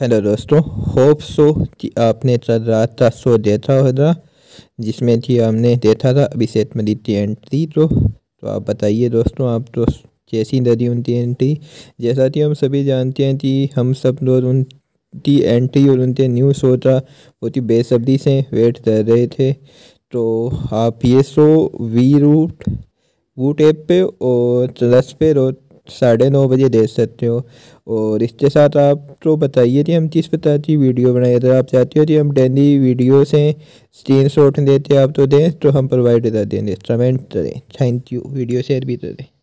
Hello दोस्तों, hope so कि आपने रात का शो देखा होगा जिसमें कि हमने देखा था अभिषेक मलिक की एंट्री। तो आप बताइए दोस्तों, आप तो कैसी लगी उनकी एंट्री? जैसा कि हम सभी जानते हैं कि हम सब लोग उनकी एंट्री और उनके न्यू शो का बहुत ही बेसब्री से वेट कर रहे थे। तो आप ये शो वी रूट ऐप पे और रस पे रोज 9:30 बजे देख सकते हो। और इसके साथ आप तो बताइए कि हम किस प्रकार की वीडियो बनाए। अगर आप चाहते हो कि हम डेली वीडियो से स्क्रीन शॉट देते आप तो दें, तो हम प्रोवाइड कर देंगे। कमेंट करें, थैंक यू। वीडियो शेयर भी करें।